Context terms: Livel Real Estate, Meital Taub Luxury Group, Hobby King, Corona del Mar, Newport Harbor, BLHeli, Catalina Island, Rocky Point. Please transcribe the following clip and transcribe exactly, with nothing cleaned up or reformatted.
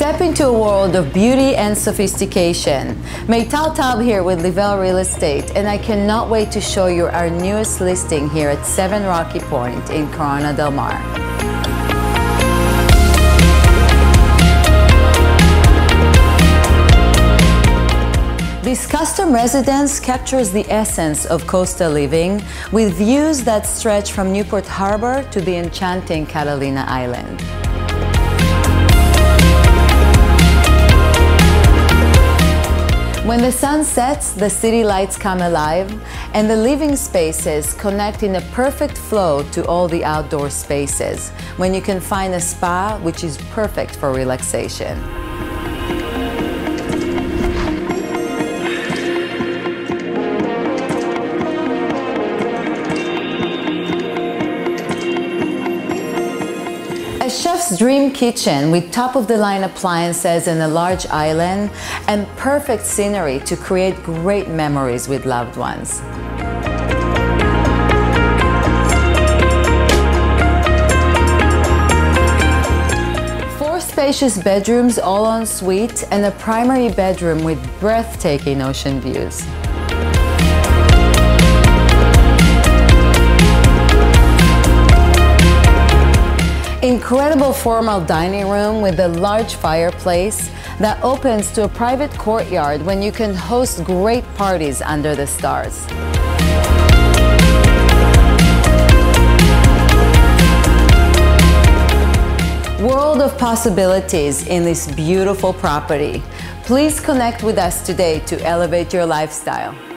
Step into a world of beauty and sophistication. Meital Taub here with Livel Real Estate, and I cannot wait to show you our newest listing here at seven Rocky Point in Corona del Mar. This custom residence captures the essence of coastal living with views that stretch from Newport Harbor to the enchanting Catalina Island. When the sun sets, the city lights come alive and the living spaces connect in a perfect flow to all the outdoor spaces, when you can find a spa which is perfect for relaxation. A chef's dream kitchen with top-of-the-line appliances and a large island and perfect scenery to create great memories with loved ones. Four spacious bedrooms all en suite and a primary bedroom with breathtaking ocean views. Incredible formal dining room with a large fireplace that opens to a private courtyard when you can host great parties under the stars. World of possibilities in this beautiful property. Please connect with us today to elevate your lifestyle.